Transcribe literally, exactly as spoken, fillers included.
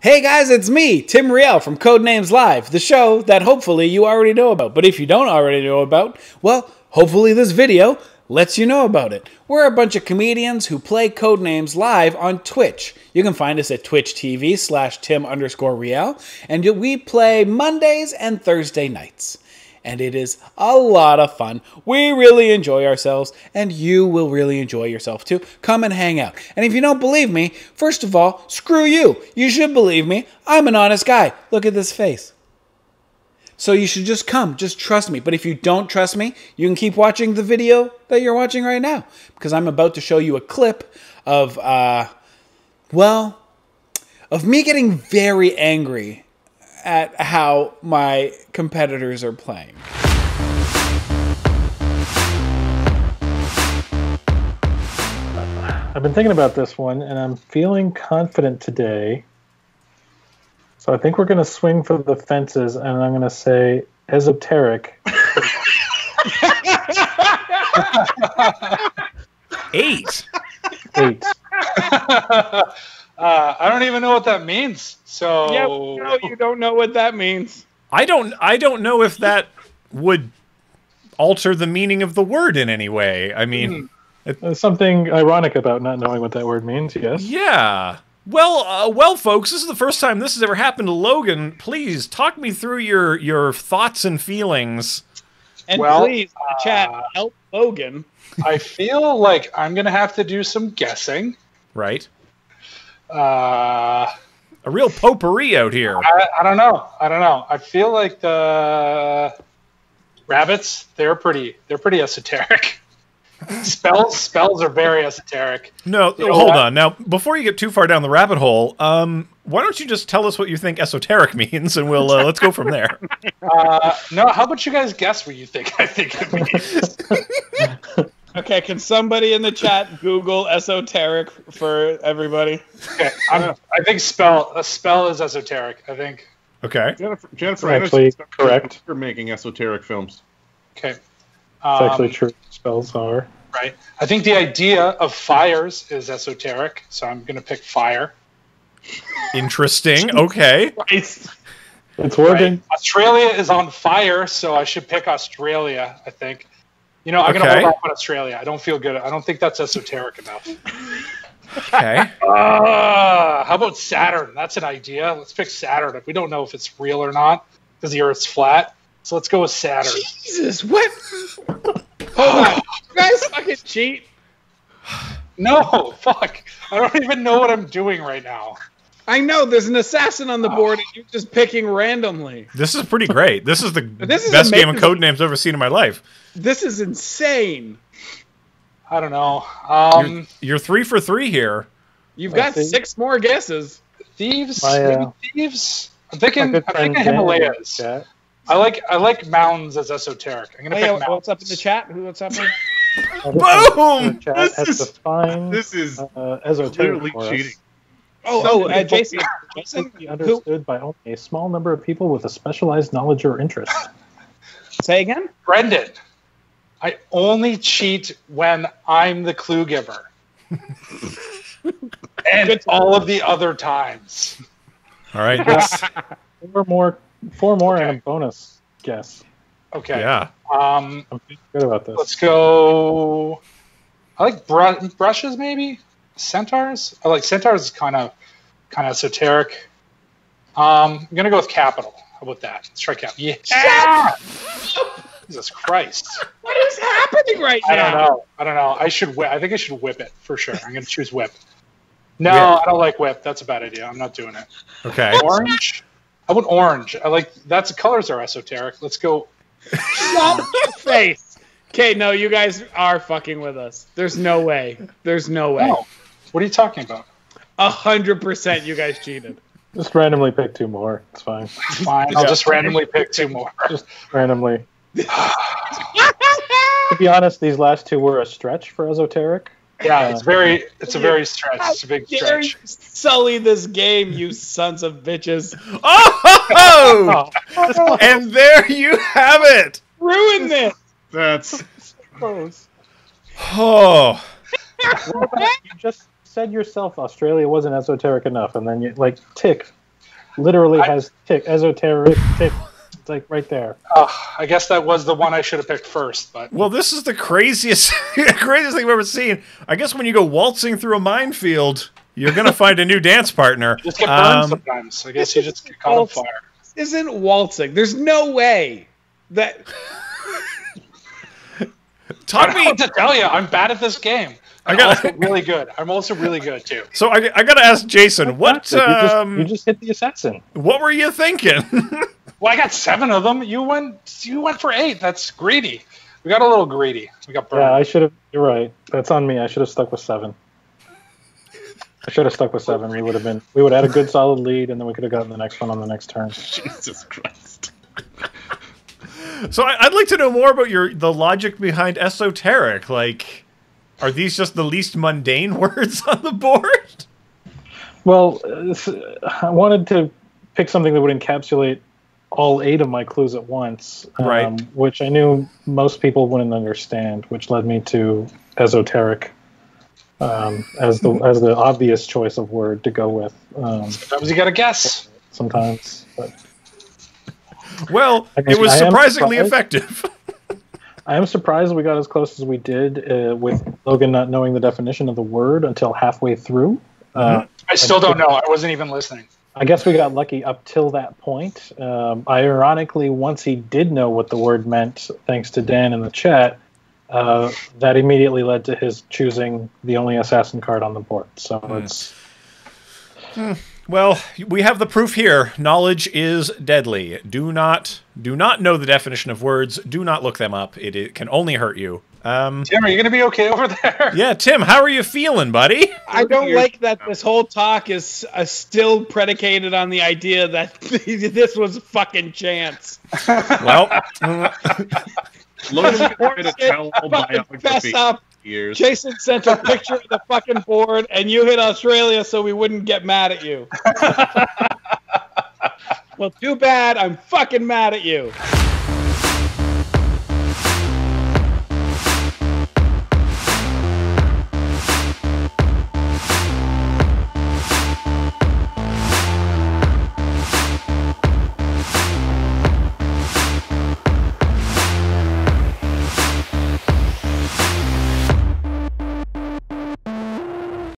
Hey guys, it's me, Tim Riel from Codenames Live, the show that hopefully you already know about. But if you don't already know about, well, hopefully this video lets you know about it. We're a bunch of comedians who play Codenames Live on Twitch. You can find us at twitch.tv slash Tim underscore Riel, and we play Mondays and Thursday nights. And it is a lot of fun. We really enjoy ourselves, and you will really enjoy yourself too. Come and hang out. And if you don't believe me, first of all, screw you. You should believe me. I'm an honest guy. Look at this face. So you should just come. Just trust me. But if you don't trust me, you can keep watching the video that you're watching right now, because I'm about to show you a clip of, uh, well, of me getting very angry at how my competitors are playing. I've been thinking about this one, and I'm feeling confident today. So I think we're going to swing for the fences, and I'm going to say esoteric. Eight. Eight. Uh, I don't even know what that means. So yep. No, you don't know what that means. I don't. I don't know if that would alter the meaning of the word in any way. I mean, mm. There's something ironic about not knowing what that word means. Yes. Yeah. Well, uh, well, folks, this is the first time this has ever happened to Logan. Please talk me through your your thoughts and feelings. And well, please, uh, the chat, help Logan. I feel like I'm gonna have to do some guessing. Right. Uh, a real potpourri out here. I, I don't know. I don't know. I feel like the rabbits, they're pretty, they're pretty esoteric. spells, spells are very esoteric. No, you know, hold on. Now, before you get too far down the rabbit hole, um, why don't you just tell us what you think esoteric means, and we'll uh, let's go from there. Uh, no, how about you guys guess what you think I think it means? Okay, can somebody in the chat Google esoteric for everybody? Okay, I'm, I think spell a spell is esoteric. I think. Okay. Jennifer, Jennifer actually correct for making esoteric films. Okay, it's um, actually true. Spells are right. I think the idea of fires is esoteric, so I'm going to pick fire. Interesting. Okay. Christ. It's working. Right. Australia is on fire, so I should pick Australia. I think. You know, I'm okay. Gonna hold off on Australia. I don't feel good. I don't think that's esoteric enough. Okay. Uh, how about Saturn? That's an idea. Let's pick Saturn. We don't know if it's real or not because the Earth's flat. So let's go with Saturn. Jesus, what? Hold on. You guys fucking cheat. No, fuck. I don't even know what I'm doing right now. I know there's an assassin on the board, and you're just picking randomly. This is pretty great. This is the this is best amazing. game of Codenames I've ever seen in my life. This is insane. I don't know. Um, you're, you're three for three here. You've got six more guesses. Thieves, my, uh, maybe thieves. I'm thinking. I'm thinking Himalayas. Yeah. I like I like mountains as esoteric. I'm gonna hey, pick yo, mountains. What's up in the chat? Who what's up? Boom! This is defined, this is uh, esoteric clearly cheating. Oh, so, uh, Jason, Jason be understood who? by only a small number of people with a specialized knowledge or interest. Say again? Brendan, I only cheat when I'm the clue giver. And all of the other times. All right. Four more, four more okay. and a bonus guess. Okay. Yeah. Um, I'm good about this. Let's go. I like br brushes, maybe? Centaurs? I like centaurs is kind of kind of esoteric. Um, I'm gonna go with capital. How about that? Let's try capital. Yeah. Shut up! Jesus Christ! What is happening right now? I don't know. I don't know. I should. Whip. I think I should whip it for sure. I'm gonna choose whip. No, yeah. I don't like whip. That's a bad idea. I'm not doing it. Okay. Orange. I want orange. I like. That's colors are esoteric. Let's go. Shut your face. Okay. No, you guys are fucking with us. There's no way. There's no way. No. What are you talking about? A hundred percent you guys cheated. Just randomly pick two more. It's fine. It's fine. I'll just randomly pick two more. Just randomly. To be honest, these last two were a stretch for esoteric. Yeah, uh, it's very it's a very stretch. It's a big stretch. Sully this game, you sons of bitches. Oh! And there you have it. Ruined this. That's gross. Oh. You just said yourself Australia wasn't esoteric enough, and then you like tick literally I, has tick, esoteric tick, like right there. Uh, I guess that was the one I should have picked first. But well, this is the craziest, craziest thing I've ever seen. I guess when you go waltzing through a minefield, you're gonna find a new dance partner. You just get burned um, sometimes. I guess you just get caught on fire. Isn't waltzing? There's no way that. Talk I don't me to tell you, I'm bad at this game. I'm I got also really good. I'm also really good too. So I, I got to ask Jason, what um, you, just, you just hit the assassin? What were you thinking? Well, I got seven of them. You went, you went for eight. That's greedy. We got a little greedy. We got burned. Yeah, I should have. You're right. That's on me. I should have stuck with seven. I should have stuck with seven. We would have been. We would have had a good solid lead, and then we could have gotten the next one on the next turn. Jesus Christ. So I'd like to know more about your the logic behind esoteric. Like, are these just the least mundane words on the board? Well, I wanted to pick something that would encapsulate all eight of my clues at once, right? Um, which I knew most people wouldn't understand, which led me to esoteric um, as the as the obvious choice of word to go with. Um, sometimes you gotta guess. Sometimes, but. Well, it was surprisingly effective. I am surprised we got as close as we did uh, with Logan not knowing the definition of the word until halfway through. Uh, I still don't know. I wasn't even listening. I guess we got lucky up till that point. Um, ironically, once he did know what the word meant, thanks to Dan in the chat, uh, that immediately led to his choosing the only assassin card on the board. So mm. it's... Mm. Well, we have the proof here. Knowledge is deadly. Do not, do not know the definition of words. Do not look them up. It, it can only hurt you. Um, Tim, are you going to be okay over there? Yeah, Tim, how are you feeling, buddy? I don't like that this whole talk is uh, still predicated on the idea that this was fucking chance. Well, Logan's going to tell all biography. Years. Jason sent a picture of the fucking board, and you hit Australia so we wouldn't get mad at you. Well, too bad. I'm fucking mad at you.